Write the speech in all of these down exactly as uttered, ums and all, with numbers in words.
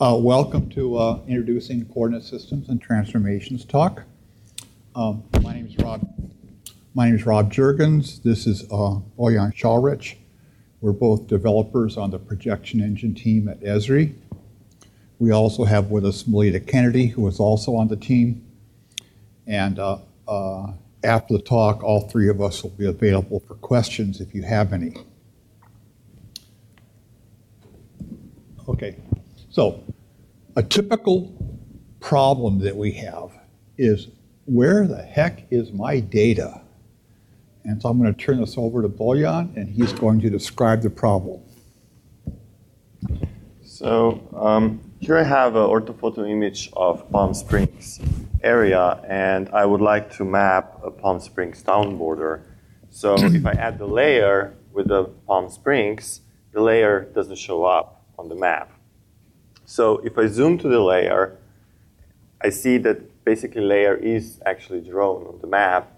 Uh, welcome to uh, Introducing Coordinate Systems and Transformations talk. Um, my name is Rob. My name is Rob Juergens. This is uh, Bojan Savric. We're both developers on the projection engine team at Esri. We also have with us Melita Kennedy, who is also on the team. And uh, uh, after the talk, all three of us will be available for questions if you have any. Okay, so a typical problem that we have is, where the heck is my data? And so I'm going to turn this over to Bojan, and he's going to describe the problem. So um, here I have an orthophoto image of Palm Springs area, and I would like to map a Palm Springs town border. So if I add the layer with the Palm Springs, the layer doesn't show up on the map. So if I zoom to the layer, I see that basically layer is actually drawn on the map,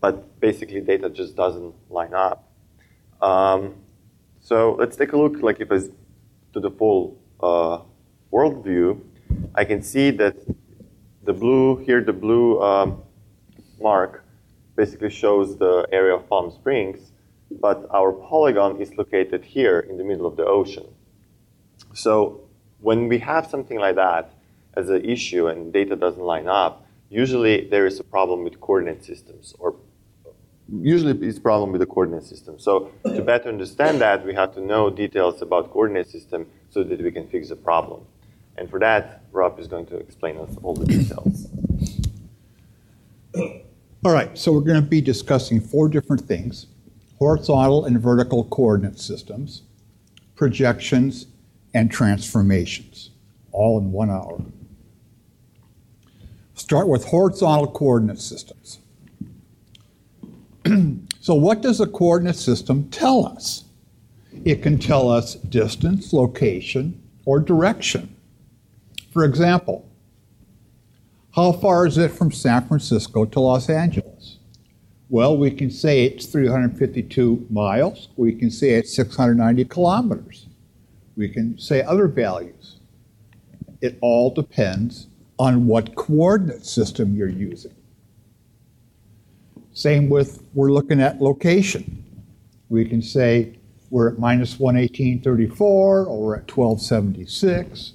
but basically data just doesn't line up. Um, so let's take a look, like if I zoom to the full uh, world view, I can see that the blue here, the blue um, mark basically shows the area of Palm Springs, but our polygon is located here in the middle of the ocean. So when we have something like that as an issue and data doesn't line up, usually there is a problem with coordinate systems, or usually it's a problem with the coordinate system. So to better understand that, we have to know details about coordinate system so that we can fix the problem. And for that, Rob is going to explain us all the details. All right, so we're going to be discussing four different things: horizontal and vertical coordinate systems, projections, and transformations, all in one hour. Start with horizontal coordinate systems. So what does a coordinate system tell us? It can tell us distance, location, or direction. For example, how far is it from San Francisco to Los Angeles? Well, we can say it's three hundred fifty-two miles. We can say it's six hundred ninety kilometers. We can say other values. It all depends on what coordinate system you're using. Same with, we're looking at location. We can say we're at minus one eighteen thirty-four, or we're at twelve seventy-six.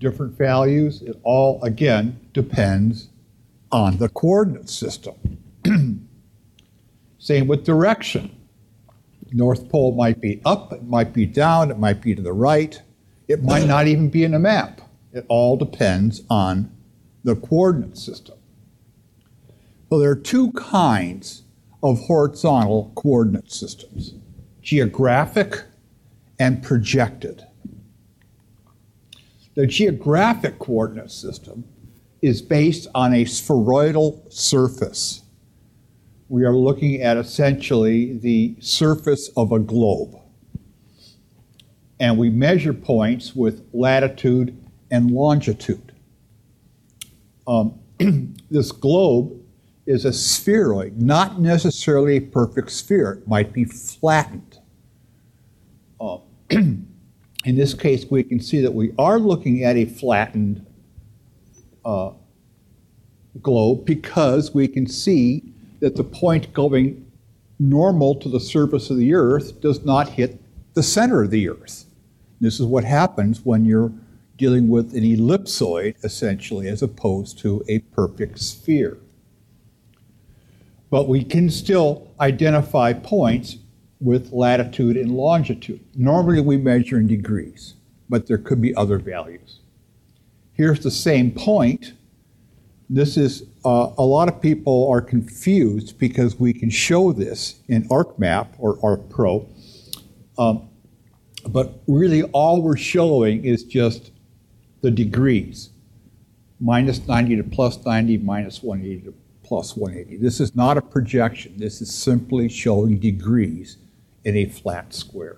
Different values. It all, again, depends on the coordinate system. Same with direction. North Pole might be up, it might be down, it might be to the right. It might not even be in a map. It all depends on the coordinate system. So there are two kinds of horizontal coordinate systems: geographic and projected. The geographic coordinate system is based on a spheroidal surface. We are looking at essentially the surface of a globe. And we measure points with latitude and longitude. Um, this globe is a spheroid, not necessarily a perfect sphere. It might be flattened. Um, in this case, we can see that we are looking at a flattened uh, globe, because we can see that the point going normal to the surface of the Earth does not hit the center of the Earth. This is what happens when you're dealing with an ellipsoid, essentially, as opposed to a perfect sphere. But we can still identify points with latitude and longitude. Normally we measure in degrees, but there could be other values. Here's the same point. This is, uh, a lot of people are confused because we can show this in ArcMap or Arc Pro, um, but really all we're showing is just the degrees, minus ninety to plus ninety, minus one eighty to plus one eighty. This is not a projection. This is simply showing degrees in a flat square.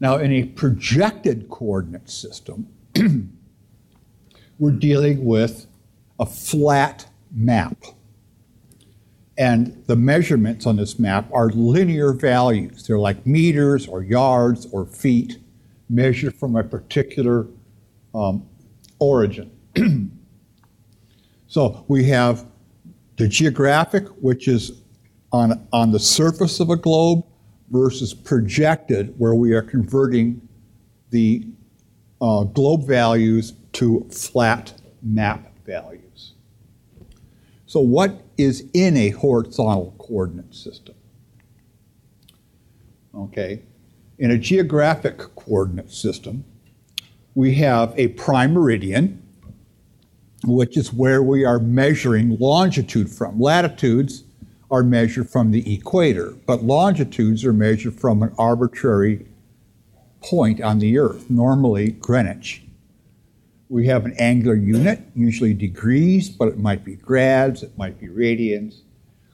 Now, in a projected coordinate system, we're dealing with a flat map. And the measurements on this map are linear values. They're like meters or yards or feet. measure from a particular um, origin. So we have the geographic, which is on, on the surface of a globe, versus projected, where we are converting the uh, globe values to flat map values. So what is in a horizontal coordinate system? Okay, in a geographic coordinate system, we have a prime meridian, which is where we are measuring longitude from. Latitudes are measured from the equator, but longitudes are measured from an arbitrary point on the Earth, normally Greenwich. We have an angular unit, usually degrees, but it might be grads, it might be radians.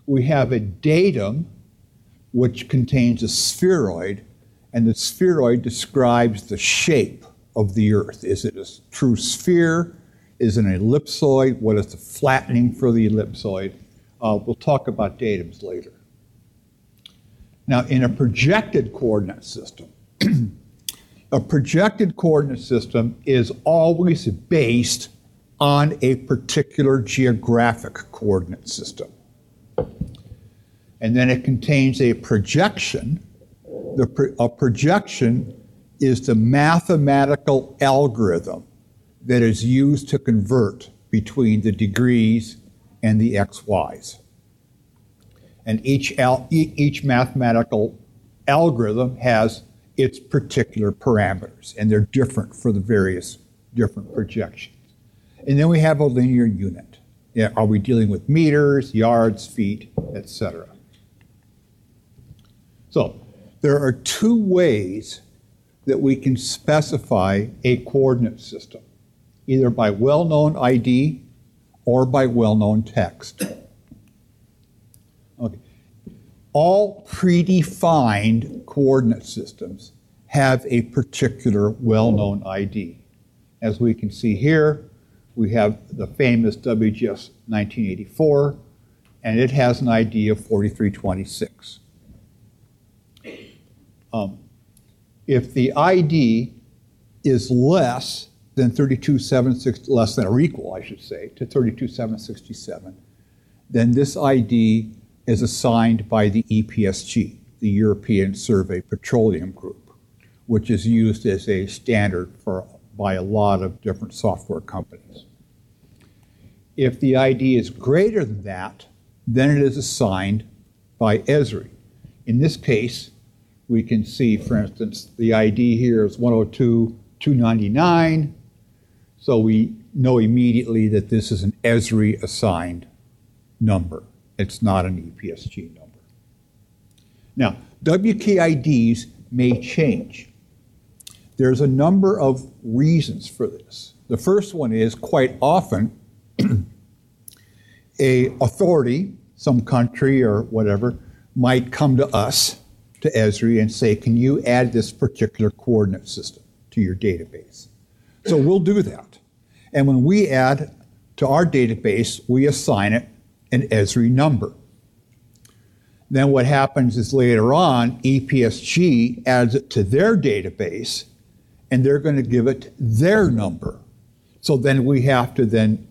We have a datum, which contains a spheroid, and the spheroid describes the shape of the Earth. Is it a true sphere? Is it an ellipsoid? What is the flattening for the ellipsoid? Uh, we'll talk about datums later. Now, in a projected coordinate system, a projected coordinate system is always based on a particular geographic coordinate system. And then it contains a projection. The pro- a projection is the mathematical algorithm that is used to convert between the degrees and the xy's. And each, al- each mathematical algorithm has its particular parameters, and they're different for the various different projections. And then we have a linear unit. Yeah, are we dealing with meters, yards, feet, et cetera? So there are two ways that we can specify a coordinate system, either by well-known I D or by well-known text. Okay. All predefined coordinate systems have a particular well-known I D. As we can see here, we have the famous W G S nineteen eighty-four, and it has an I D of forty-three twenty-six. Um, if the I D is less than thirty-two seven sixty, less than or equal, I should say, to thirty-two seven sixty-seven, then this I D is assigned by the E P S G, the European Survey Petroleum Group, which is used as a standard for by a lot of different software companies. If the I D is greater than that, then it is assigned by Esri. In this case, we can see, for instance, the I D here is one oh two two ninety-nine, so we know immediately that this is an Esri assigned number. It's not an E P S G number. Now, W K I Ds may change. There's a number of reasons for this. The first one is, quite often, a authority, some country or whatever, might come to us, to Esri, and say, can you add this particular coordinate system to your database? So we'll do that. And when we add to our database, we assign it an Esri number. Then what happens is later on, E P S G adds it to their database, and they're going to give it their number. So then we have to then,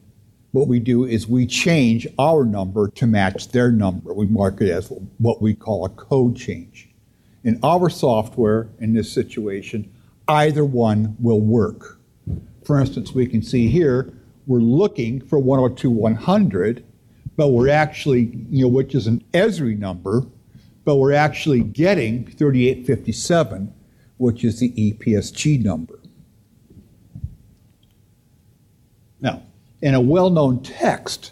what we do is we change our number to match their number. We mark it as what we call a code change. In our software, in this situation, either one will work. For instance, we can see here, we're looking for one oh two one hundred, but we're actually, you know, which is an Esri number, but we're actually getting thirty-eight fifty-seven, which is the E P S G number. Now, in a well-known text,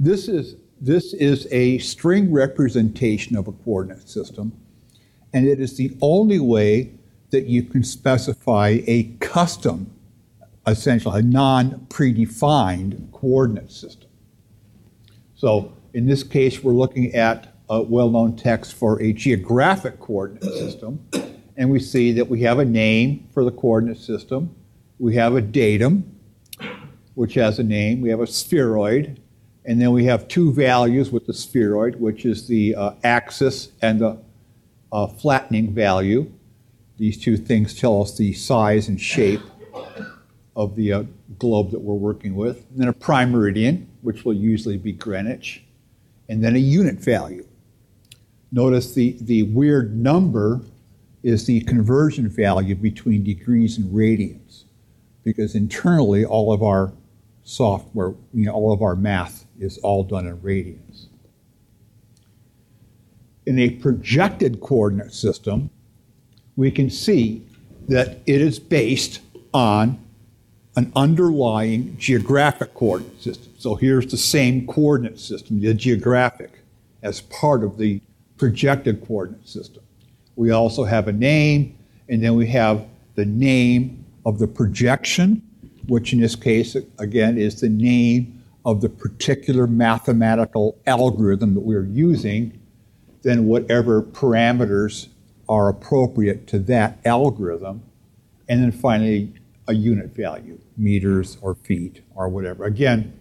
this is, this is a string representation of a coordinate system, and it is the only way that you can specify a custom, essentially a non-predefined coordinate system. So in this case, we're looking at a well-known text for a geographic coordinate system, and we see that we have a name for the coordinate system, we have a datum, which has a name, we have a spheroid, and then we have two values with the spheroid, which is the uh, axis and the uh, flattening value. These two things tell us the size and shape of the uh, globe that we're working with. And then a prime meridian, which will usually be Greenwich, and then a unit value. Notice the, the weird number is the conversion value between degrees and radians, because internally all of our software, you know, all of our math is all done in radians. In a projected coordinate system, we can see that it is based on an underlying geographic coordinate system. So here's the same coordinate system, the geographic, as part of the projected coordinate system. We also have a name, and then we have the name of the projection, which in this case, again, is the name of the particular mathematical algorithm that we're using, then whatever parameters are appropriate to that algorithm, and then finally a unit value, meters or feet or whatever. Again,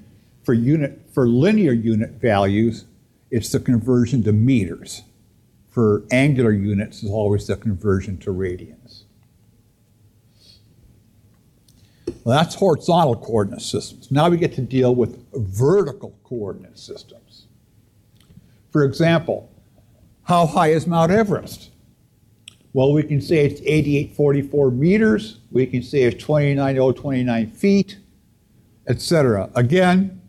for unit, for linear unit values, it's the conversion to meters. For angular units, it's always the conversion to radians. Well, that's horizontal coordinate systems. Now we get to deal with vertical coordinate systems. For example, how high is Mount Everest? Well, we can say it's eighty-eight forty-four meters. We can say it's twenty-nine thousand twenty-nine feet, et cetera. Again,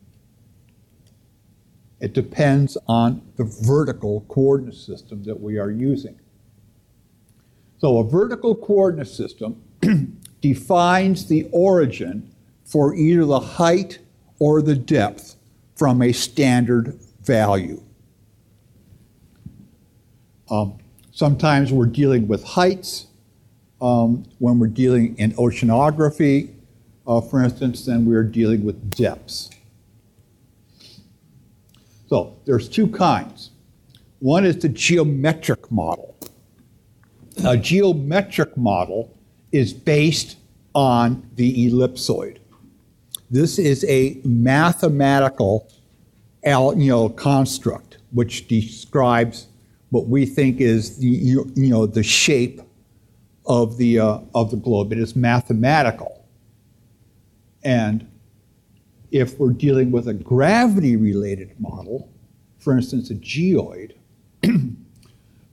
it depends on the vertical coordinate system that we are using. So a vertical coordinate system defines the origin for either the height or the depth from a standard value. Um, sometimes we're dealing with heights. Um, when we're dealing in oceanography, uh, for instance, then we're dealing with depths. So there's two kinds. One is the geometric model. A geometric model is based on the ellipsoid. This is a mathematical you know, construct which describes what we think is the, you know, the shape of the, uh, of the globe. It is mathematical. And if we're dealing with a gravity-related model, for instance, a geoid,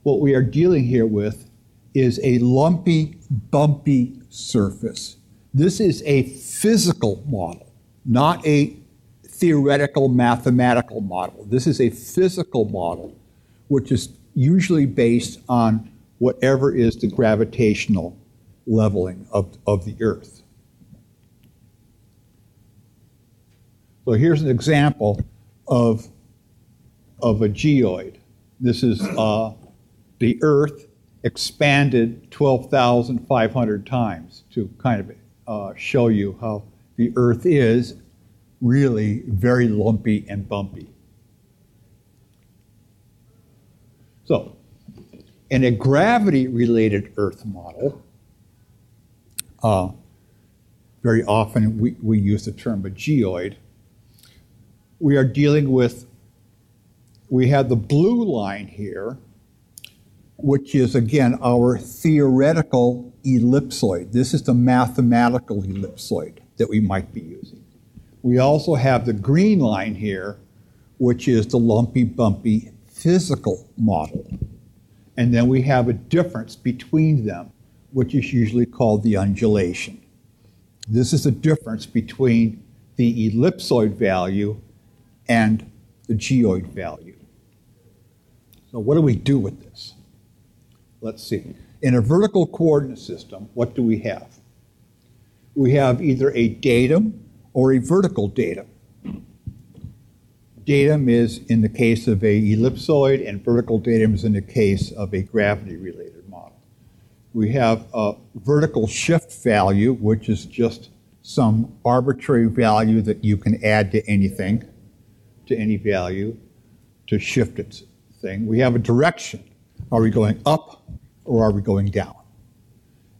what we are dealing here with is a lumpy, bumpy surface. This is a physical model, not a theoretical mathematical model. This is a physical model, which is usually based on whatever is the gravitational leveling of, of the Earth. So here's an example of, of a geoid. This is uh, the Earth expanded twelve thousand five hundred times to kind of uh, show you how the Earth is really very lumpy and bumpy. So in a gravity-related Earth model, uh, very often we, we use the term a geoid. We are dealing with, we have the blue line here, which is again our theoretical ellipsoid. This is the mathematical ellipsoid that we might be using. We also have the green line here, which is the lumpy, bumpy physical model. And then we have a difference between them, which is usually called the undulation. This is the difference between the ellipsoid value and the geoid value. So what do we do with this? Let's see. In a vertical coordinate system, what do we have? We have either a datum or a vertical datum. Datum is in the case of a ellipsoid, and vertical datum is in the case of a gravity-related model. We have a vertical shift value, which is just some arbitrary value that you can add to anything, to any value, to shift its thing. We have a direction. Are we going up or are we going down?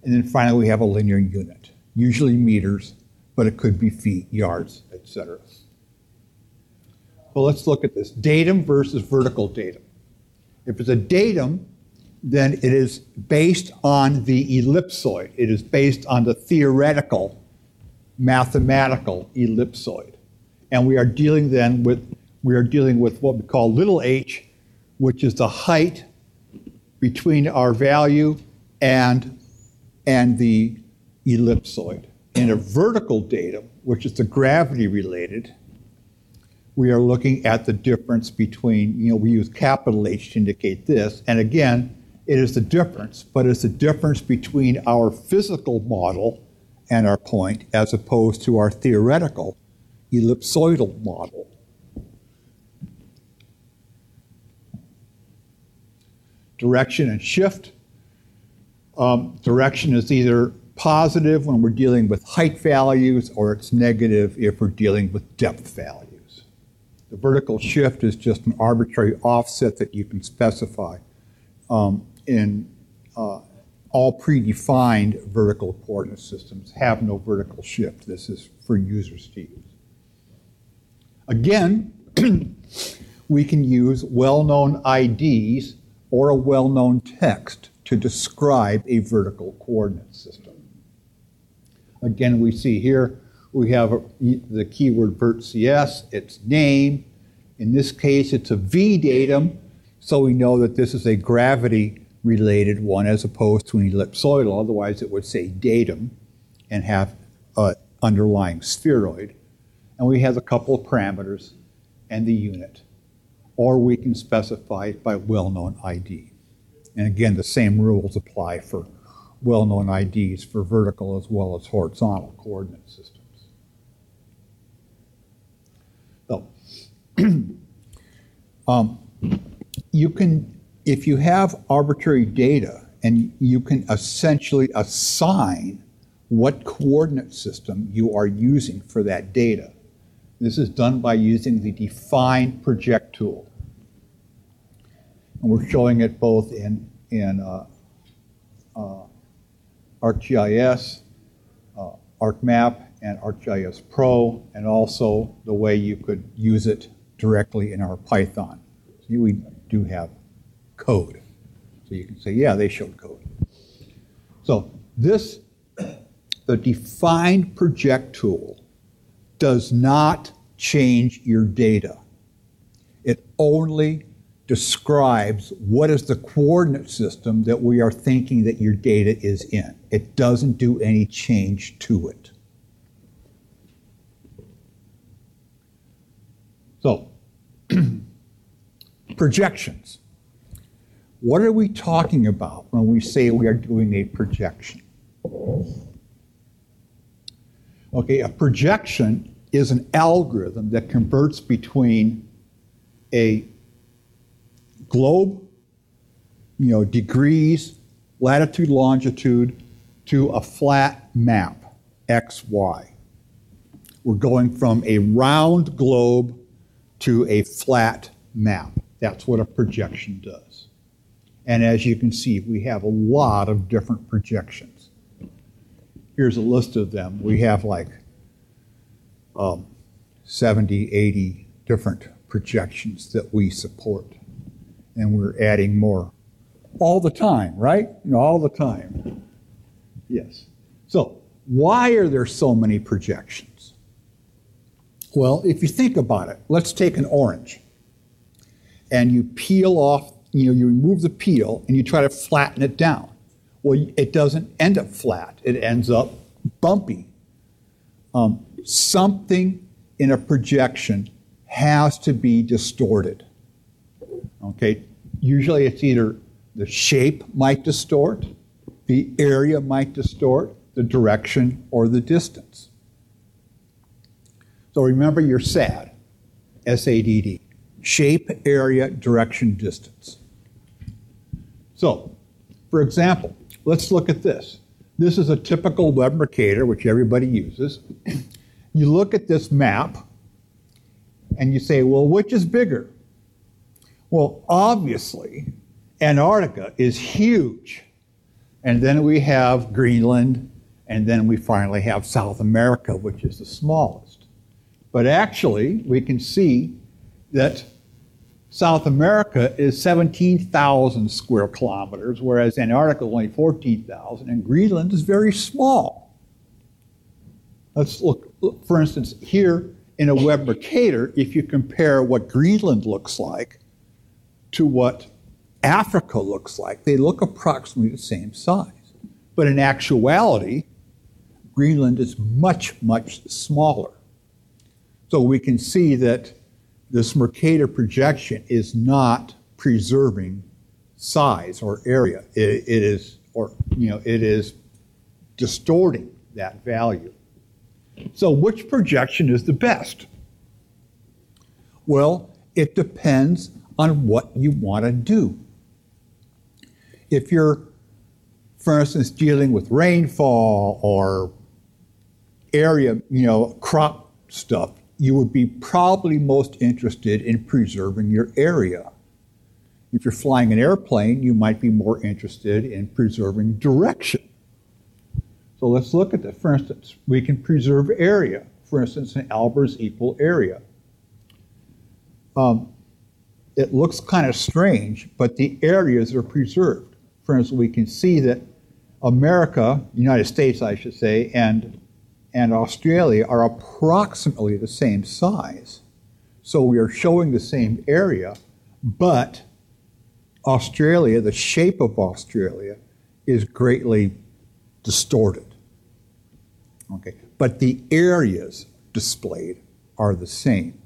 And then finally, we have a linear unit, usually meters, but it could be feet, yards, et cetera. Well, let's look at this. Datum versus vertical datum. If it's a datum, then it is based on the ellipsoid. It is based on the theoretical, mathematical ellipsoid. And we are dealing then with, we are dealing with what we call little h, which is the height between our value and, and the ellipsoid. In a vertical datum, which is the gravity related, we are looking at the difference between, you know, we use capital H to indicate this. And again, it is the difference, but it's the difference between our physical model and our point as opposed to our theoretical ellipsoidal model. Direction and shift. Um, direction is either positive when we're dealing with height values, or it's negative if we're dealing with depth values. The vertical shift is just an arbitrary offset that you can specify um, in uh, all predefined vertical coordinate systems have no vertical shift. This is for users to use. Again, we can use well-known I Ds or a well-known text to describe a vertical coordinate system. Again, we see here we have a, the keyword vert C S, its name. In this case, it's a V datum, so we know that this is a gravity-related one as opposed to an ellipsoidal. Otherwise, it would say datum and have an underlying spheroid. And we have a couple of parameters and the unit. Or we can specify it by well-known I D. And again, the same rules apply for well-known I Ds for vertical as well as horizontal coordinate systems. So, um, you can, if you have arbitrary data, and you can essentially assign what coordinate system you are using for that data. This is done by using the define project tool. And we're showing it both in, in uh, uh, ArcGIS, uh, ArcMap, and ArcGIS Pro, and also the way you could use it directly in our Python. So we do have code. So you can say, yeah, they showed code. So this, the define project tool, does not change your data. It only describes what is the coordinate system that we are thinking that your data is in. It doesn't do any change to it. So, projections. What are we talking about when we say we are doing a projection? Okay, a projection is an algorithm that converts between a globe, you know, degrees, latitude, longitude, to a flat map, X, Y. We're going from a round globe to a flat map. That's what a projection does. And as you can see, we have a lot of different projections. Here's a list of them. We have like um, seventy, eighty different projections that we support. And we're adding more all the time, right? You know, all the time. Yes. So why are there so many projections? Well, if you think about it, let's take an orange. And you peel off, you know, you remove the peel and you try to flatten it down. Well, it doesn't end up flat. It ends up bumpy. Um, something in a projection has to be distorted. Okay, usually it's either the shape might distort, the area might distort, the direction, or the distance. So remember your SAD, S A D D, shape, area, direction, distance. So, for example, let's look at this. This is a typical web Mercator, which everybody uses. You look at this map, and you say, well, which is bigger? Well, obviously, Antarctica is huge. And then we have Greenland, and then we finally have South America, which is the smallest. But actually, we can see that South America is seventeen thousand square kilometers, whereas Antarctica is only fourteen thousand, and Greenland is very small. Let's look, look, for instance, here in a web Mercator, if you compare what Greenland looks like to what Africa looks like, they look approximately the same size. But in actuality, Greenland is much, much smaller. So we can see that this Mercator projection is not preserving size or area. It, it is, or you know, it is distorting that value. So which projection is the best? Well, it depends on what you want to do. If you're, for instance, dealing with rainfall or area, you know, crop stuff, you would be probably most interested in preserving your area. If you're flying an airplane, you might be more interested in preserving direction. So let's look at that. For instance, we can preserve area. For instance, an Albers Equal Area. Um, it looks kind of strange, but the areas are preserved. For instance, we can see that America, United States, I should say, and and Australia are approximately the same size. So we are showing the same area, but Australia, the shape of Australia, is greatly distorted. Okay, but the areas displayed are the same.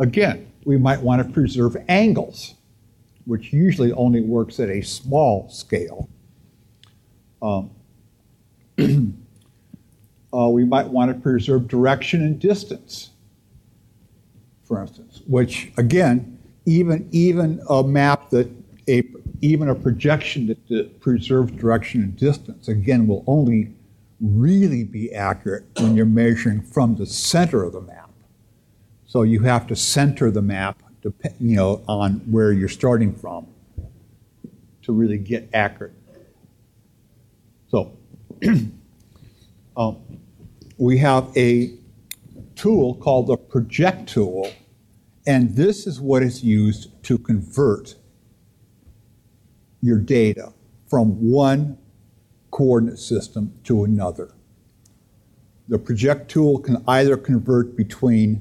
Again, we might want to preserve angles, which usually only works at a small scale. Um, Uh, we might want to preserve direction and distance, for instance, which again, even even a map that a even a projection that, that preserves direction and distance, again, will only really be accurate when you're measuring from the center of the map. So you have to center the map, depend, you know, on where you're starting from to really get accurate. So. um, We have a tool called the project tool, and this is what is used to convert your data from one coordinate system to another. The project tool can either convert between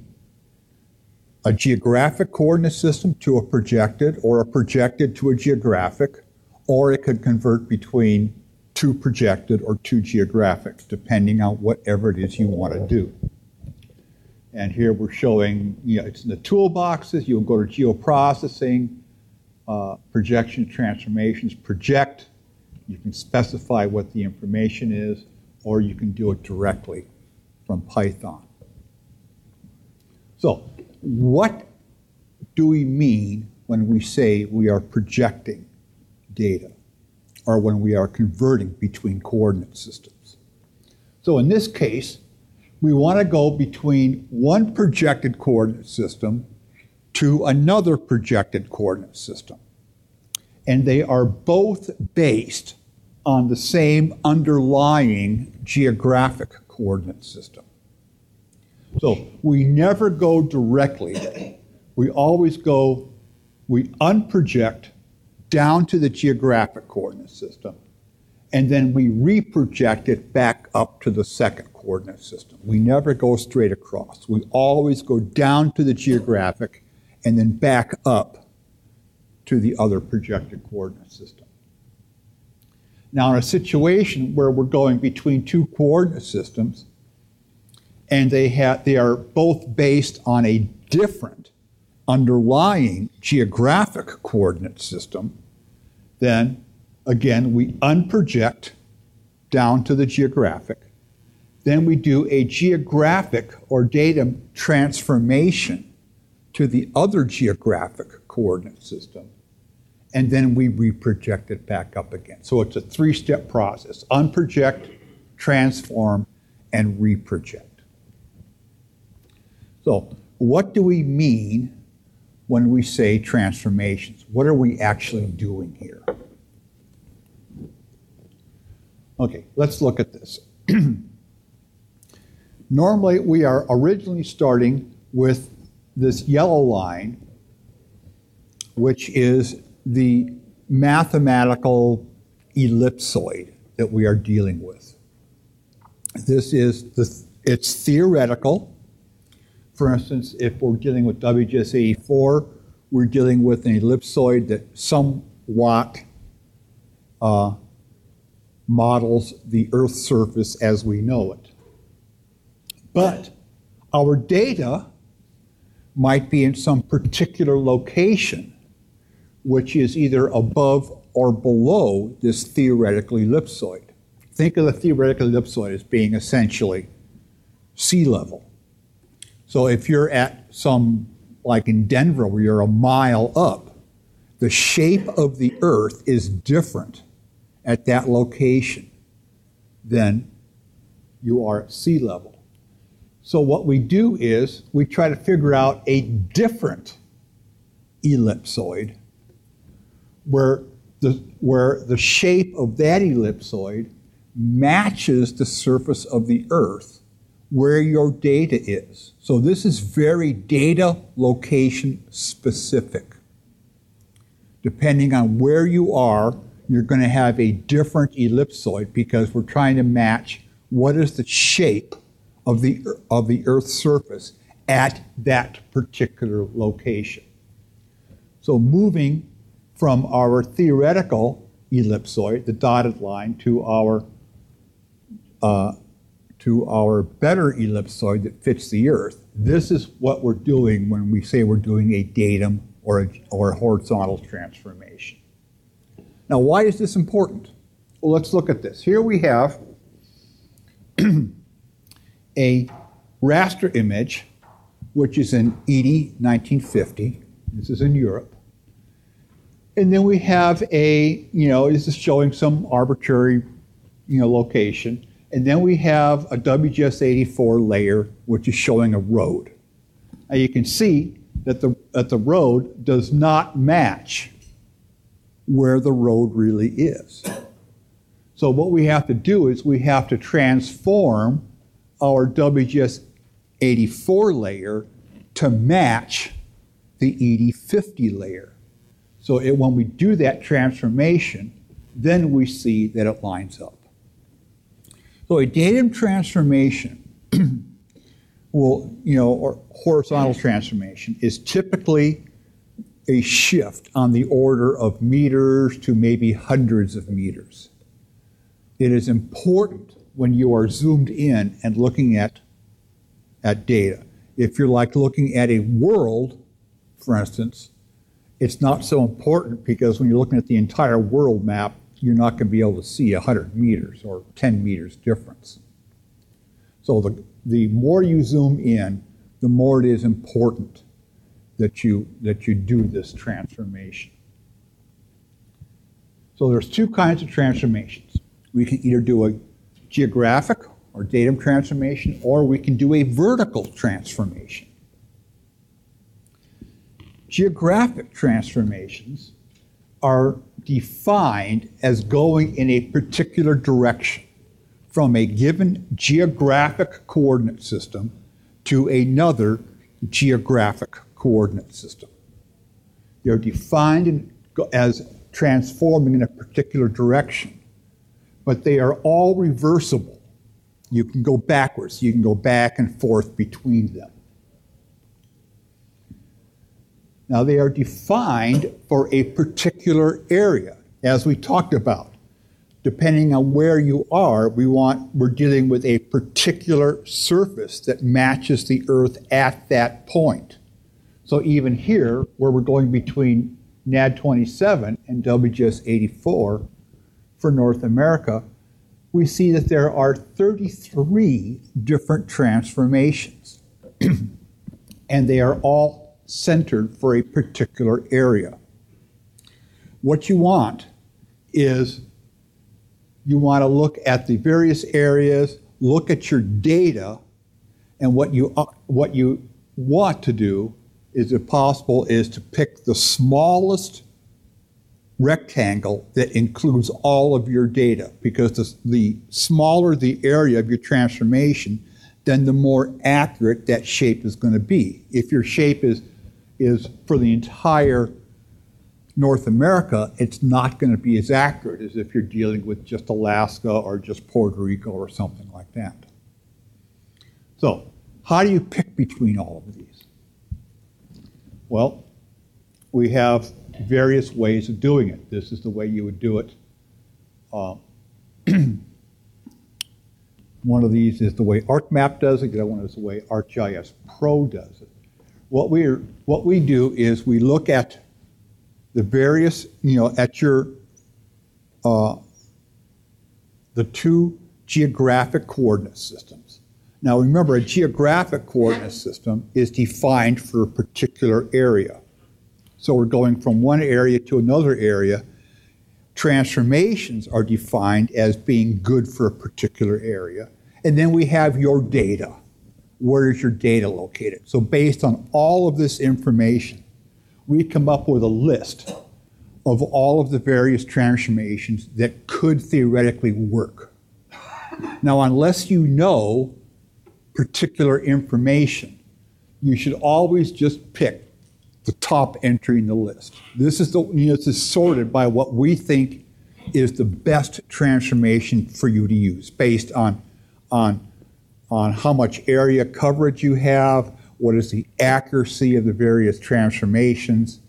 a geographic coordinate system to a projected, or a projected to a geographic, or it could convert between two projected or two geographic, depending on whatever it is you want to do. And here we're showing, you know, it's in the toolboxes. You'll go to geoprocessing, uh, projection transformations, project. You can specify what the information is, or you can do it directly from Python. So what do we mean when we say we are projecting data, or when we are converting between coordinate systems? So in this case, we want to go between one projected coordinate system to another projected coordinate system. And they are both based on the same underlying geographic coordinate system. So we never go directly. We always go, we unproject down to the geographic coordinate system, and then we reproject it back up to the second coordinate system. We never go straight across. We always go down to the geographic and then back up to the other projected coordinate system. Now, in a situation where we're going between two coordinate systems and they have, they are both based on a different underlying geographic coordinate system, then again, we unproject down to the geographic. Then we do a geographic or data transformation to the other geographic coordinate system, and then we reproject it back up again. So it's a three-step process: unproject, transform, and reproject. So what do we mean when we say transformations? What are we actually doing here? Okay, let's look at this. Normally, we are originally starting with this yellow line, which is the mathematical ellipsoid that we are dealing with. This is the, it's theoretical. For instance, if we're dealing with W G S eighty-four, we're dealing with an ellipsoid that somewhat uh, models the Earth's surface as we know it. But our data might be in some particular location, which is either above or below this theoretical ellipsoid. Think of the theoretical ellipsoid as being essentially sea level. So if you're at some, like in Denver, where you're a mile up, the shape of the Earth is different at that location than you are at sea level. So what we do is we try to figure out a different ellipsoid where the, where the shape of that ellipsoid matches the surface of the Earth where your data is. So this is very data location specific. Depending on where you are, you're going to have a different ellipsoid because we're trying to match what is the shape of the, of the Earth's surface at that particular location. So moving from our theoretical ellipsoid, the dotted line, to our, uh, to our better ellipsoid that fits the Earth, this is what we're doing when we say we're doing a datum or a, or a horizontal transformation. Now, why is this important? Well, let's look at this. Here we have a raster image, which is in E D nineteen fifty. This is in Europe. And then we have a, you know, this is showing some arbitrary, you know, location. And then we have a W G S eighty-four layer, which is showing a road. Now you can see that the, that the road does not match where the road really is. So what we have to do is we have to transform our W G S eighty-four layer to match the E D fifty layer. So it, when we do that transformation, then we see that it lines up. So a datum transformation will, you know, or horizontal transformation is typically a shift on the order of meters to maybe hundreds of meters. It is important when you are zoomed in and looking at, at data. If you're like looking at a world, for instance, it's not so important because when you're looking at the entire world map, you're not going to be able to see one hundred meters or ten meters difference. So the, the more you zoom in, the more it is important that you, that you do this transformation. So there's two kinds of transformations. We can either do a geographic or datum transformation, or we can do a vertical transformation. Geographic transformations are defined as going in a particular direction from a given geographic coordinate system to another geographic coordinate system. They're defined as transforming in a particular direction, but they are all reversible. You can go backwards. You can go back and forth between them. Now, they are defined for a particular area, as we talked about. Depending on where you are, we want, we're dealing with a particular surface that matches the Earth at that point. So even here, where we're going between N A D twenty-seven and W G S eighty-four for North America, we see that there are thirty-three different transformations, and they are all centered for a particular area. What you want is you want to look at the various areas, look at your data, and what you, what you want to do is, if possible, is to pick the smallest rectangle that includes all of your data, because the, the smaller the area of your transformation, then the more accurate that shape is going to be. If your shape is, is for the entire North America, it's not going to be as accurate as if you're dealing with just Alaska or just Puerto Rico or something like that. So how do you pick between all of these? Well, we have various ways of doing it. This is the way you would do it. Uh, one of these is the way ArcMap does it. The other one is the way ArcGIS Pro does it. What we what we do is we look at the various, you know, at your uh, the two geographic coordinate systems. Now remember, a geographic coordinate system is defined for a particular area. So we're going from one area to another area. Transformations are defined as being good for a particular area. And then we have your data. Where is your data located? So based on all of this information, we come up with a list of all of the various transformations that could theoretically work. Now, unless you know particular information, you should always just pick the top entry in the list. This is the, you know, this is sorted by what we think is the best transformation for you to use based on, on, on how much area coverage you have, what is the accuracy of the various transformations,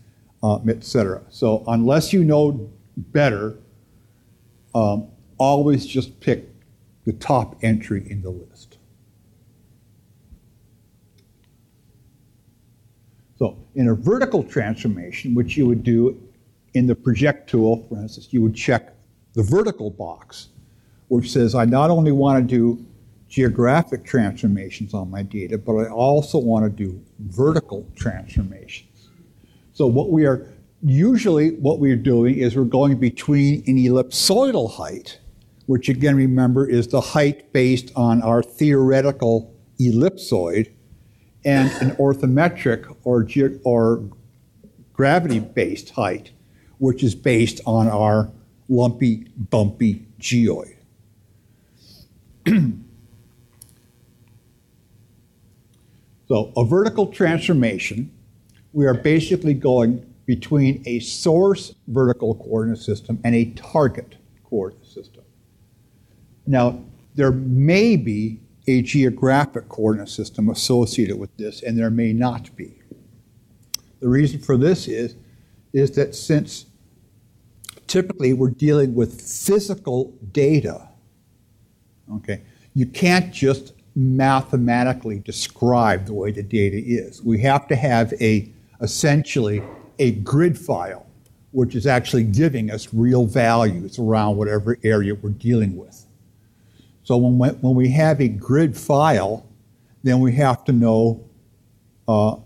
uh, et cetera. So unless you know better, um, always just pick the top entry in the list. So in a vertical transformation, which you would do in the project tool, for instance, you would check the vertical box, which says, I not only want to do geographic transformations on my data, but I also want to do vertical transformations. So what we are usually what we're doing is we're going between an ellipsoidal height, which again, remember, is the height based on our theoretical ellipsoid, and an orthometric or, ge or gravity-based height, which is based on our lumpy, bumpy geoid. So a vertical transformation, we are basically going between a source vertical coordinate system and a target coordinate system. Now, there may be a geographic coordinate system associated with this, and there may not be. The reason for this is, is that since typically we're dealing with physical data, okay, you can't just mathematically describe the way the data is. We have to have a, essentially, a grid file, which is actually giving us real values around whatever area we're dealing with. So when we, when we have a grid file, then we have to know, uh,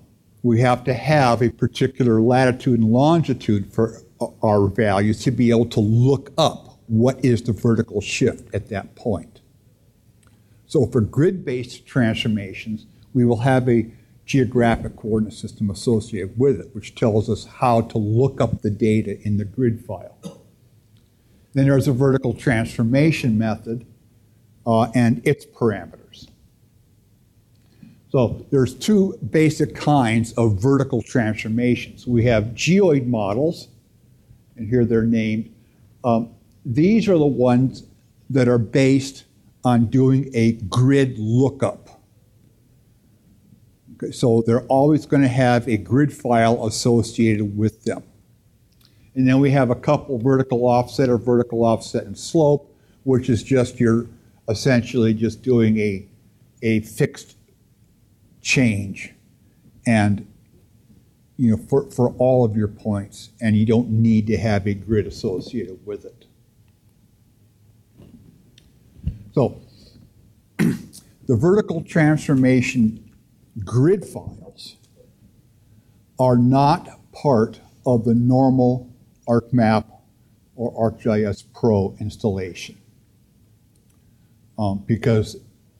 we have to have a particular latitude and longitude for our values to be able to look up what is the vertical shift at that point. So for grid-based transformations, we will have a geographic coordinate system associated with it, which tells us how to look up the data in the grid file. Then there's a vertical transformation method, Uh, and its parameters. So there's two basic kinds of vertical transformations. We have geoid models, and here they're named. Um, these are the ones that are based on doing a grid lookup. Okay, so they're always going to have a grid file associated with them. And then we have a couple vertical offset or vertical offset and slope, which is just your essentially just doing a, a fixed change and, you know, for, for all of your points, and you don't need to have a grid associated with it. So the vertical transformation grid files are not part of the normal ArcMap or ArcGIS Pro installation. Um, because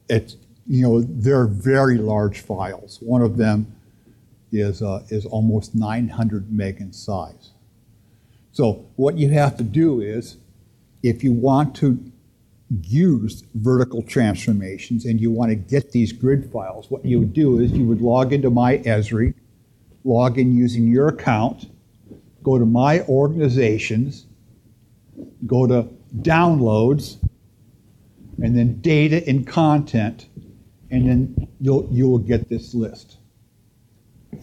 it's, you know, they're very large files. One of them is, uh, is almost nine hundred meg in size. So what you have to do is, if you want to used vertical transformations and you want to get these grid files, what you would do is you would log into My Esri, log in using your account, go to My Organizations, go to Downloads, and then Data and Content, and then you'll, you'll get this list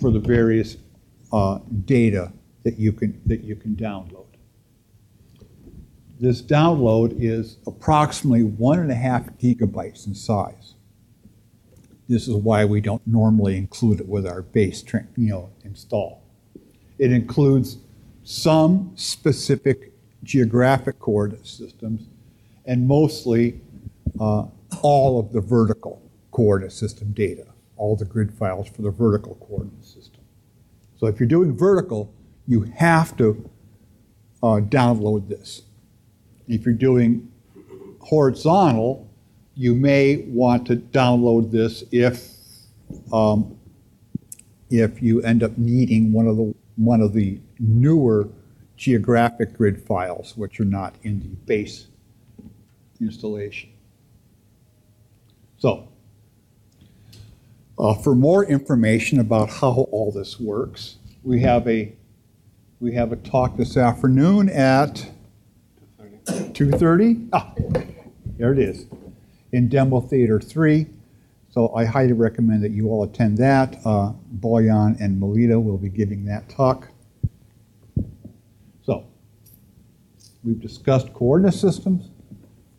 for the various uh, data that you can, that you can download. This download is approximately one and a half gigabytes in size. This is why we don't normally include it with our base you know, install. It includes some specific geographic coordinate systems and mostly uh, all of the vertical coordinate system data, all the grid files for the vertical coordinate system. So if you're doing vertical, you have to uh, download this. If you're doing horizontal, you may want to download this if um, if you end up needing one of the one of the newer geographic grid files, which are not in the base installation. So, uh, for more information about how all this works, we have a we have a talk this afternoon at two thirty? Ah, there it is, in Demo Theater three. So I highly recommend that you all attend that. Uh, Bojan and Melita will be giving that talk. So we've discussed coordinate systems,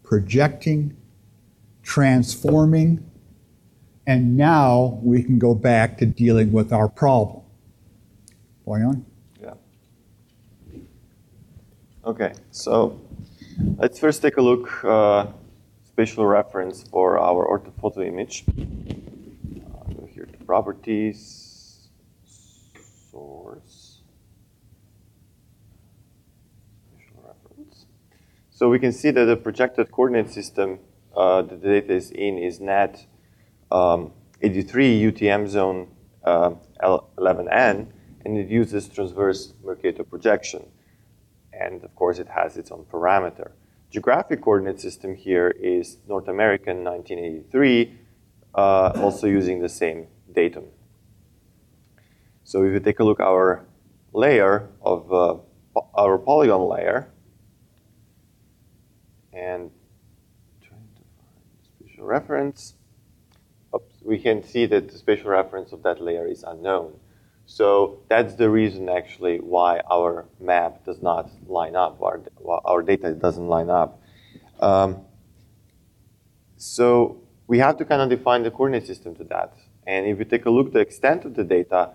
projecting, transforming, and now we can go back to dealing with our problem. Bojan? Yeah. Okay, so let's first take a look uh, spatial reference for our orthophoto image. Uh, go here to properties, source, spatial reference. So we can see that the projected coordinate system uh, that the data is in is N A D um, eighty-three U T M zone uh, eleven N, and it uses transverse Mercator projection. And of course, it has its own parameter. Geographic coordinate system here is North American nineteen eighty-three, uh, also using the same datum. So if we take a look at our layer of uh, po our polygon layer, and trying to find spatial reference, oops, we can see that the spatial reference of that layer is unknown. So that's the reason, actually, why our map does not line up, our, our data doesn't line up. Um, so we have to kind of define the coordinate system to that. And if you take a look at the extent of the data,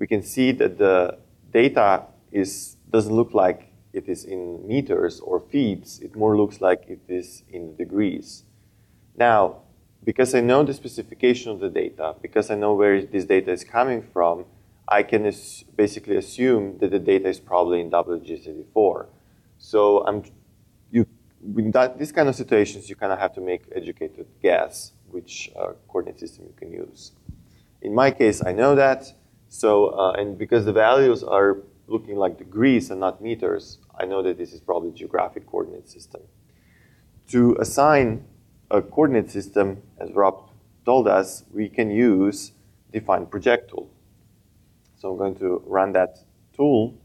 we can see that the data is, doesn't look like it is in meters or feet. It more looks like it is in degrees. Now, because I know the specification of the data, because I know where this data is coming from, I can basically assume that the data is probably in W G S eighty-four. So I'm, you, in that, these kind of situations, you kind of have to make educated guess which uh, coordinate system you can use. In my case, I know that. So, uh, and because the values are looking like degrees and not meters, I know that this is probably a geographic coordinate system. To assign a coordinate system, as Rob told us, we can use define project tool. So I'm going to run that tool,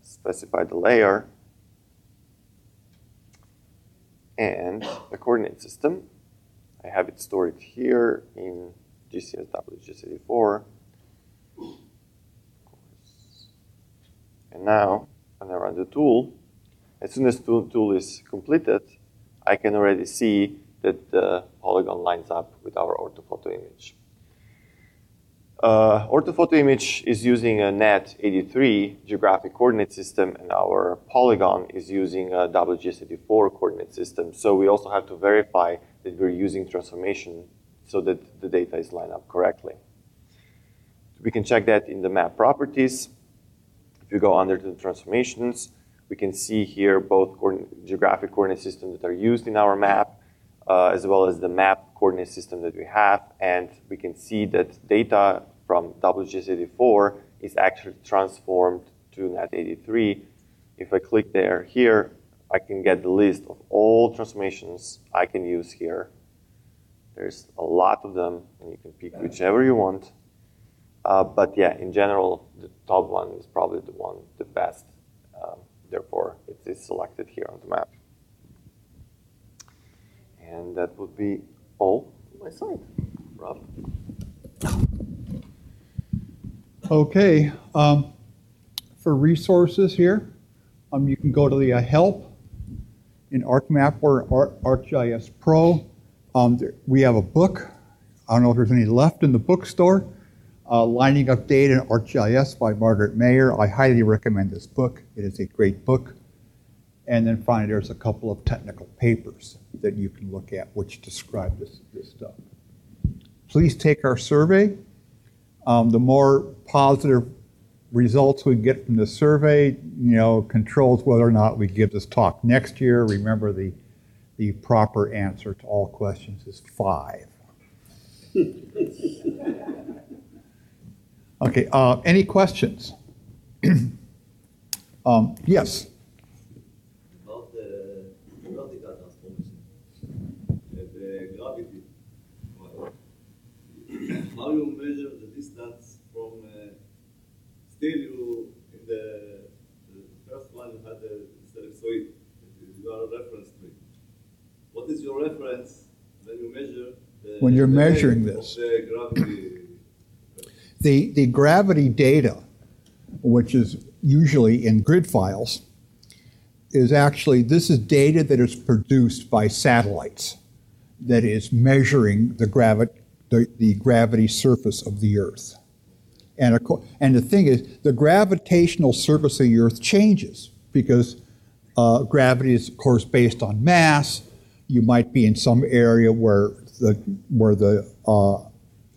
specify the layer, and the coordinate system. I have it stored here in G C S W G S eighty-four. And now, when I run the tool, as soon as the tool is completed, I can already see that the polygon lines up with our orthophoto image. Uh, orthophoto image is using a N A D eighty-three geographic coordinate system, and our polygon is using a W G S eighty-four coordinate system. So we also have to verify that we're using transformation so that the data is lined up correctly. We can check that in the map properties. If you go under the transformations, we can see here both coordinate, geographic coordinate systems that are used in our map, Uh, as well as the map coordinate system that we have, and we can see that data from W G S eighty-four is actually transformed to N A D eighty-three. If I click there here, I can get the list of all transformations I can use here. There's a lot of them, and you can pick whichever you want. Uh, but yeah, in general, the top one is probably the one, the best. Um, therefore, it is selected here on the map. And that would be all on my side. Rob? Okay. Um, for resources here, um, you can go to the uh, help in ArcMap or ArcGIS Pro. Um, there, we have a book. I don't know if there's any left in the bookstore. Uh, Lining Up Data in ArcGIS by Margaret Maher. I highly recommend this book. It is a great book. And then finally, there's a couple of technical papers that you can look at which describe this, this stuff. Please take our survey. Um, the more positive results we get from the survey, you know, controls whether or not we give this talk next year. Remember, the the proper answer to all questions is five. Okay, uh, any questions? um, yes. About the, about the data transformation, uh, the gravity. How you measure the distance from? Uh, still, you in the, the first one you had the ellipsoid. You are a reference to it. What is your reference when you measure? The, when you're the measuring this. The gravity. The, the gravity data, which is usually in grid files, is actually, this is data that is produced by satellites that is measuring the, gravi the, the gravity surface of the Earth. And, and the thing is, the gravitational surface of the Earth changes because uh, gravity is, of course, based on mass. You might be in some area where the, where the uh,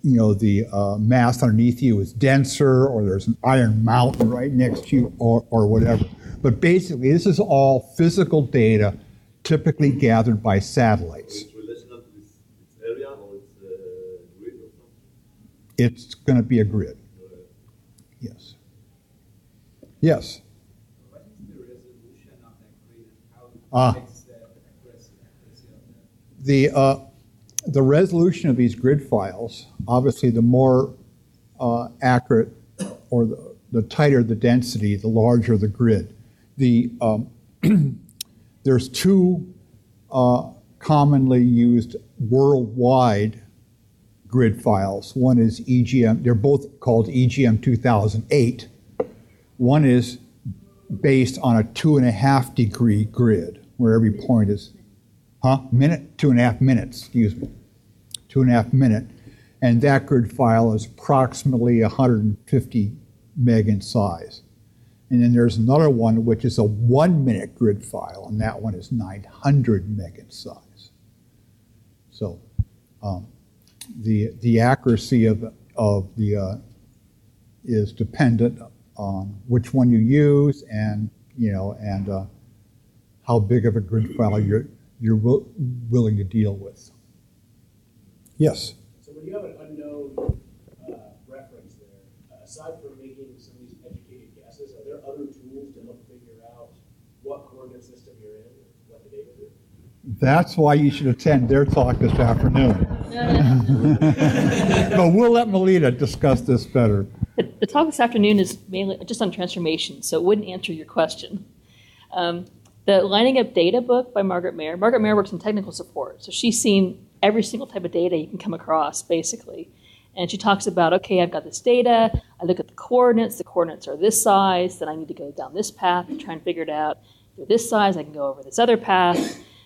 you know, the uh, mass underneath you is denser, or there's an iron mountain right next to you, or, or whatever. But basically, this is all physical data typically gathered by satellites. It's relational to this area, or it's a grid or something? It's going to be a grid. Yes. Yes? What is the resolution of that grid, and how it ah. affects the accuracy of the... the uh, The resolution of these grid files, obviously the more uh, accurate or the, the tighter the density, the larger the grid. The, um, there's two uh, commonly used worldwide grid files. One is E G M, they're both called E G M two thousand eight. One is based on a two and a half degree grid where every point is Huh? Minute, two and a half minutes, excuse me. Two and a half minute. And that grid file is approximately one hundred fifty meg in size. And then there's another one, which is a one minute grid file, and that one is nine hundred meg in size. So um, the, the accuracy of, of the, uh, is dependent on which one you use and, you know, and uh, how big of a grid file you're you're will, willing to deal with. Yes? So when you have an unknown uh, reference there, aside from making some of these educated guesses, are there other tools to help figure out what coordinate system you're in, what the data is? That's why you should attend their talk this afternoon. But we'll let Melita discuss this better. The, the talk this afternoon is mainly just on transformation, so it wouldn't answer your question. Um, The Lining Up Data book by Margaret Maher. Margaret Maher works in technical support, so she's seen every single type of data you can come across, basically. And she talks about, okay, I've got this data, I look at the coordinates, the coordinates are this size, then I need to go down this path and try and figure it out. They're this size, I can go over this other path.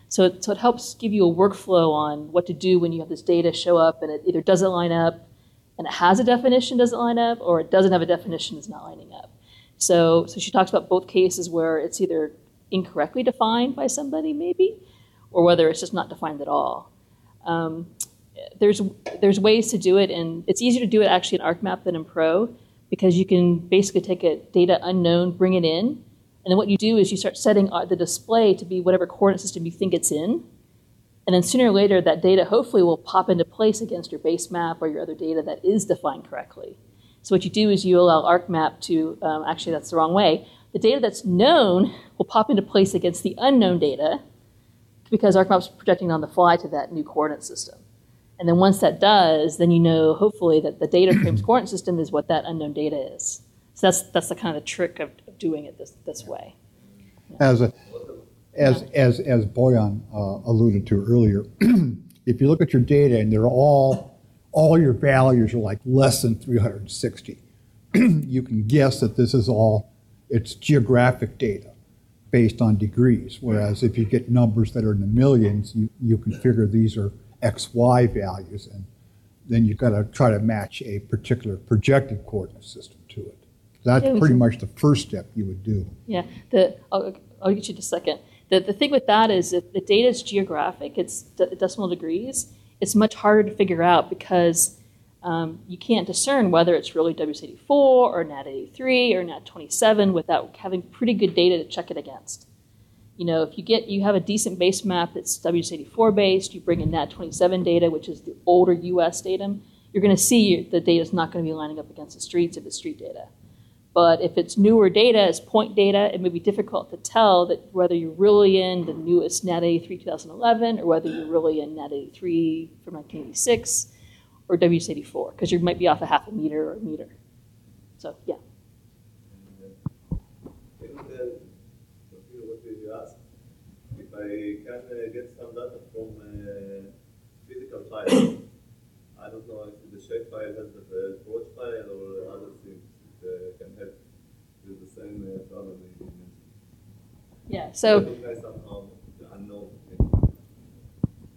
So it, so it helps give you a workflow on what to do when you have this data show up and it either doesn't line up and it has a definition, doesn't line up, or it doesn't have a definition, it's not lining up. So, so she talks about both cases where it's either incorrectly defined by somebody, maybe, or whether it's just not defined at all. Um, there's there's ways to do it, and it's easier to do it actually in ArcMap than in Pro, because you can basically take a data unknown, bring it in, and then what you do is you start setting the display to be whatever coordinate system you think it's in, and then sooner or later that data hopefully will pop into place against your base map or your other data that is defined correctly. So what you do is you allow ArcMap to, um, actually that's the wrong way, the data that's known will pop into place against the unknown data because ArcMap's projecting on the fly to that new coordinate system. And then once that does, then you know, hopefully, that the data frame's coordinate system is what that unknown data is. So that's that's the kind of trick of, of doing it this this way. Yeah. As a, as, yeah. as as Bojan uh, alluded to earlier, if you look at your data and they're all all your values are like less than three hundred sixty, you can guess that this is all it's geographic data based on degrees. Whereas if you get numbers that are in the millions, you you can figure these are X Y values, and then you've got to try to match a particular projected coordinate system to it. That's yeah, pretty much the first step you would do. Yeah, the, I'll, I'll get you in a second. The, the thing with that is if the data is geographic, it's de- decimal degrees, it's much harder to figure out because um, you can't discern whether it's really W G S eighty-four or N A D eighty-three or N A D twenty-seven without having pretty good data to check it against. You know, if you get you have a decent base map that's W G S eighty-four based, you bring in N A D twenty-seven data, which is the older U S data, you're going to see the data's not going to be lining up against the streets if it's street data. But if it's newer data, it's point data, it may be difficult to tell that whether you're really in the newest N A D eighty-three twenty eleven or whether you're really in N A D eighty-three from nineteen eighty-six or W G S eighty-four, because you might be off a half a meter or a meter. So, yeah. I can uh, get some data from uh, physical files. I don't know if the shape file has the torch file or other things that can help with the same uh, problem. Yeah, so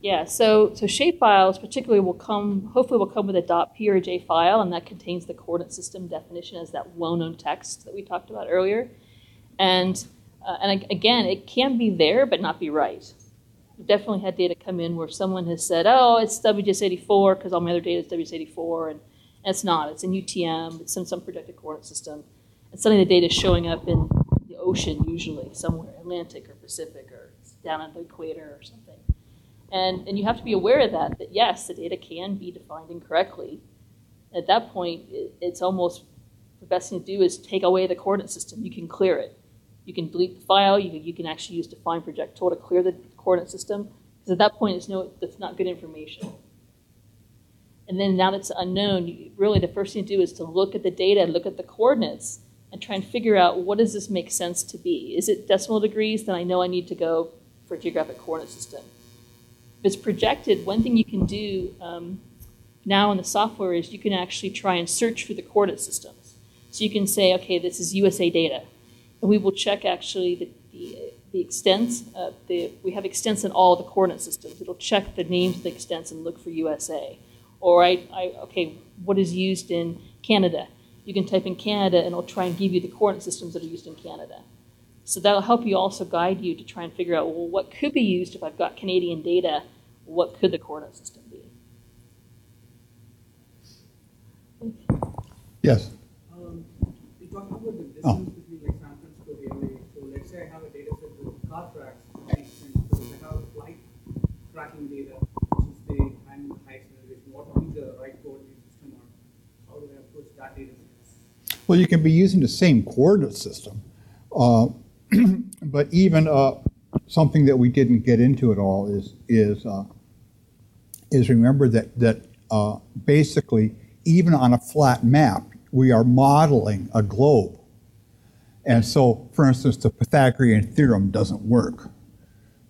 yeah, so so shape files particularly will come hopefully will come with a .p or a .j file, and that contains the coordinate system definition as that well-known text that we talked about earlier, and. Uh, and again, it can be there, but not be right. We've definitely had data come in where someone has said, oh, it's W G S eighty-four because all my other data is W G S eighty-four, and, and it's not. It's in U T M, it's in some projected coordinate system. And suddenly the data is showing up in the ocean usually, somewhere, Atlantic or Pacific or down at the equator or something. And, and you have to be aware of that, that yes, the data can be defined incorrectly. At that point, it, it's almost the best thing to do is take away the coordinate system. You can clear it. You can delete the file. You can, you can actually use define projectile to clear the coordinate system, because at that point, it's no, that's not good information. And then now that it's unknown, you, really the first thing to do is to look at the data, look at the coordinates, and try and figure out what does this make sense to be. Is it decimal degrees? Then I know I need to go for a geographic coordinate system. If it's projected, one thing you can do um, now in the software is you can actually try and search for the coordinate systems. So you can say, okay, this is U S A data. And we will check actually the the, the extents. Uh, the, we have extents in all the coordinate systems. It'll check the names of the extents and look for U S A. Or I, I okay, what is used in Canada? You can type in Canada, and it'll try and give you the coordinate systems that are used in Canada. So that'll help you also guide you to try and figure out, well, what could be used if I've got Canadian data? What could the coordinate system be? Yes. Um, you talked about the distance oh. between like San Francisco area. So let's say I have a data set with car tracks, that makes sense, because I have flight tracking data, which is the time and height acceleration. What would be the right coordinate system, or how do I approach that data set? Well, you can be using the same coordinate system, uh, but even uh, something that we didn't get into at all is is uh, is remember that that uh, basically even on a flat map, we are modeling a globe. And so, for instance, the Pythagorean theorem doesn't work.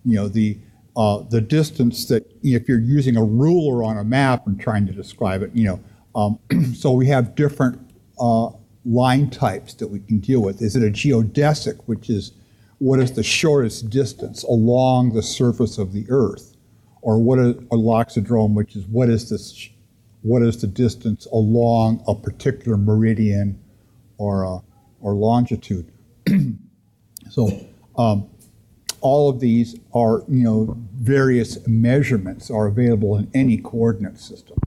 You know, the uh, the distance that, if you're using a ruler on a map and trying to describe it, you know, um, so we have different uh, line types that we can deal with. Is it a geodesic, which is what is the shortest distance along the surface of the Earth, or what is a loxodrome, which is what is this, what is the distance along a particular meridian, or a or longitude. So um, all of these are, you know, various measurements are available in any coordinate system.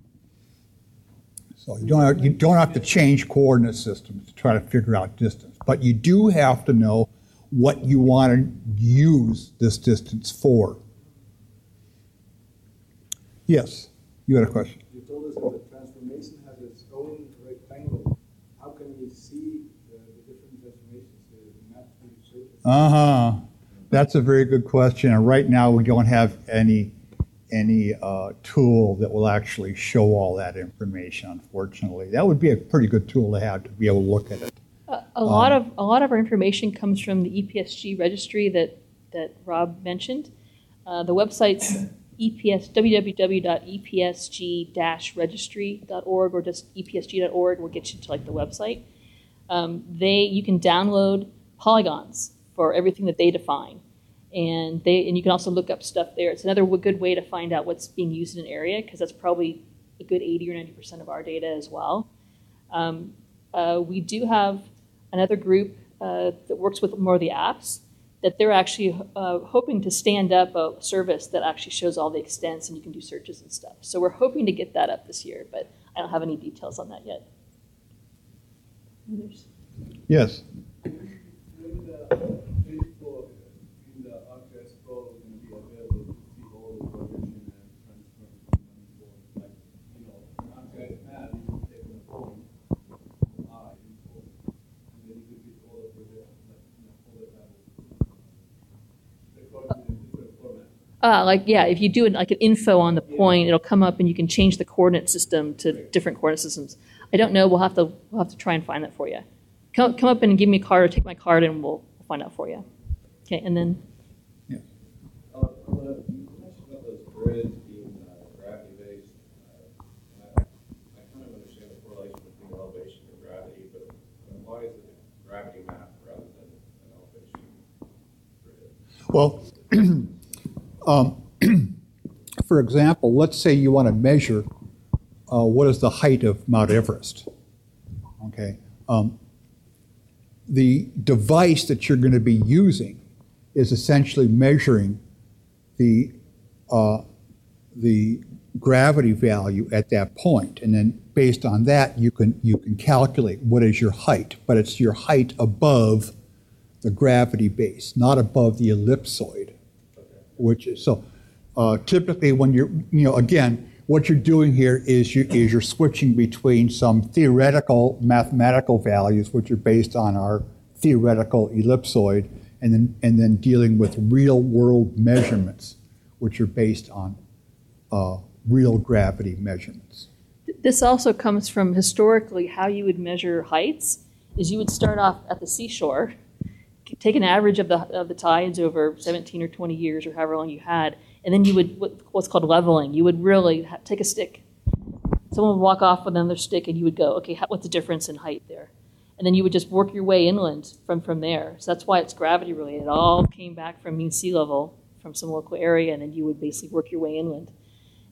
So you don't have, you don't have to change coordinate systems to try to figure out distance, but you do have to know what you want to use this distance for. Yes, you had a question. You told us that the transformation has its own rectangle. How can we see? Uh-huh. That's a very good question. And right now we don't have any any uh, tool that will actually show all that information, unfortunately. That would be a pretty good tool to have to be able to look at it. A, a lot um, of a lot of our information comes from the E P S G registry that, that Rob mentioned. Uh, the website's E P S, w w w dot e p s g dash registry dot org or just e p s g dot org will get you to like the website. Um, they you can download polygons for everything that they define. And they and you can also look up stuff there. It's another w- good way to find out what's being used in an area because that's probably a good eighty or ninety percent of our data as well. Um, uh, we do have another group uh, that works with more of the apps that they're actually uh, hoping to stand up a service that actually shows all the extents and you can do searches and stuff. So we're hoping to get that up this year, but I don't have any details on that yet. Yes. Uh, like, yeah, if you do an, like an info on the point, it'll come up and you can change the coordinate system to different coordinate systems. I don't know. We'll have to we'll have to try and find that for you. Come, come up and give me a card or take my card and we'll find out for you. Okay, and then... Yeah. Uh, you mentioned about those grids being uh, gravity-based. Uh, I, I kind of understand the correlation between elevation and gravity, but why is it a gravity map rather than an elevation grid? Well... Um, for example, let's say you want to measure uh, what is the height of Mount Everest. Okay, um, the device that you're going to be using is essentially measuring the uh, the gravity value at that point, and then based on that, you can you can calculate what is your height. But it's your height above the gravity base, not above the ellipsoid. Which is so uh, typically when you're, you know, again, what you're doing here is, you, is you're switching between some theoretical mathematical values, which are based on our theoretical ellipsoid, and then and then dealing with real world measurements, which are based on uh, real gravity measurements. This also comes from historically how you would measure heights is you would start off at the seashore, take an average of the of the tides over seventeen or twenty years or however long you had, and then you would what's called leveling. You would really ha- take a stick. Someone would walk off with another stick, and you would go, okay, how, what's the difference in height there? And then you would just work your way inland from, from there. So that's why it's gravity related. It all came back from mean sea level from some local area, and then you would basically work your way inland.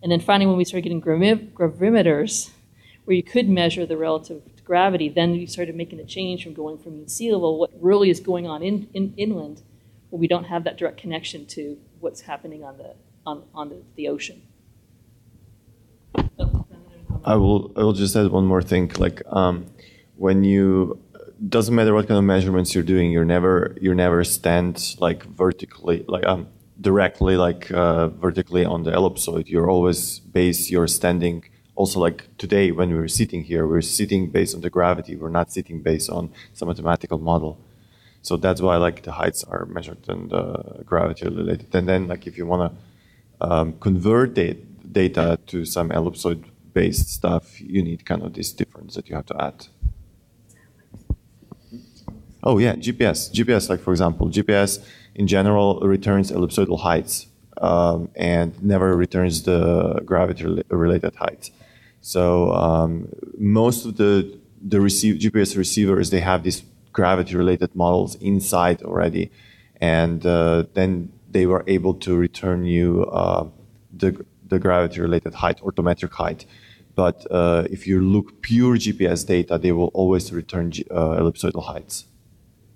And then finally, when we started getting gravi- gravimeters, where you could measure the relative gravity, then you started making the change from going from mean sea level, what really is going on in, in inland, where we don't have that direct connection to what's happening on the on, on the, the ocean. Oh. I will I will just add one more thing. Like um, when you doesn't matter what kind of measurements you're doing, you're never you never stand like vertically like um directly like uh, vertically on the ellipsoid. You're always base. You're standing. Also, like today, when we were sitting here, we we're sitting based on the gravity. We're not sitting based on some mathematical model. So that's why, like, the heights are measured and uh, gravity related. And then, like, if you want to um, convert da- data to some ellipsoid-based stuff, you need kind of this difference that you have to add. Oh yeah, G P S. G P S, like for example, G P S in general returns ellipsoidal heights um, and never returns the gravity-related heights. So um, most of the, the receive, G P S receivers, they have these gravity-related models inside already. And uh, then they were able to return you uh, the, the gravity-related height, orthometric height. But uh, if you look pure G P S data, they will always return G, uh, ellipsoidal heights.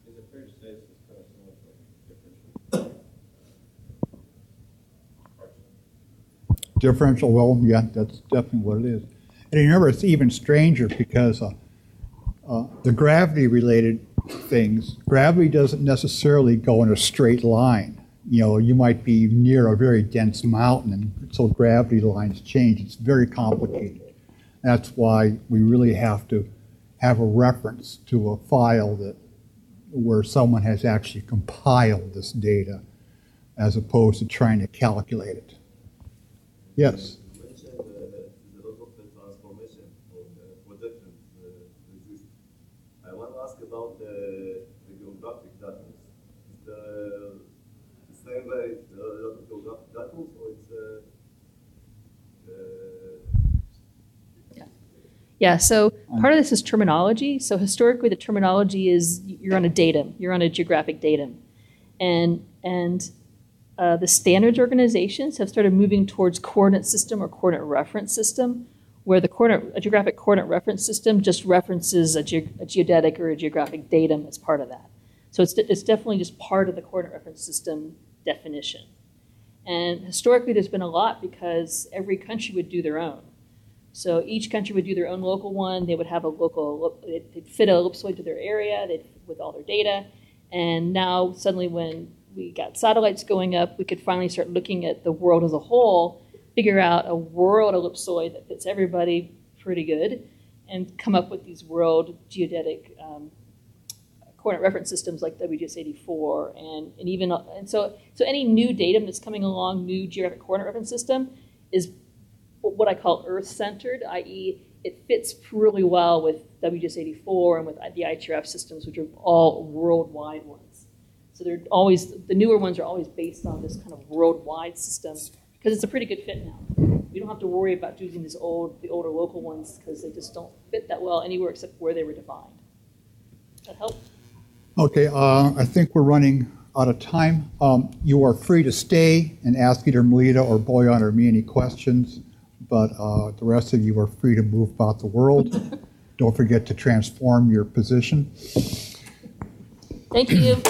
Is it fair to say this is kind of similar to differential? Differential, well, yeah, that's definitely what it is. And remember, it's even stranger because uh, uh, the gravity-related things, gravity doesn't necessarily go in a straight line. You know, you might be near a very dense mountain, and so gravity lines change. It's very complicated. That's why we really have to have a reference to a file that where someone has actually compiled this data as opposed to trying to calculate it. Yes? You mentioned uh, the lot of the transformation of the projection exists. I want to ask about the, the geographic data. Is the, the same way it's a lot of geographic data, or it's uh, Yeah, so part of this is terminology. So historically, the terminology is you're on a datum, you're on a geographic datum. And, and uh, the standards organizations have started moving towards coordinate system or coordinate reference system, where the coordinate, a geographic coordinate reference system just references a, ge a geodetic or a geographic datum as part of that. So it's, it's definitely just part of the coordinate reference system definition. And historically, there's been a lot because every country would do their own. So each country would do their own local one. They would have a local, they'd fit an ellipsoid to their area they'd, with all their data. And now suddenly when we got satellites going up, we could finally start looking at the world as a whole, figure out a world ellipsoid that fits everybody pretty good, and come up with these world geodetic um, coordinate reference systems like W G S eighty-four. And, and even, and so, so any new datum that's coming along, new geographic coordinate reference system is what I call Earth-centered, that is it fits really well with W G S eighty-four and with the I T R F systems, which are all worldwide ones. So they're always, the newer ones are always based on this kind of worldwide system, because it's a pretty good fit now. We don't have to worry about using these old, the older local ones, because they just don't fit that well anywhere except where they were defined. Does that help? Okay, uh, I think we're running out of time. Um, you are free to stay and ask either Melita or Bojan or me any questions. But uh, the rest of you are free to move about the world. Don't forget to transform your position. Thank you.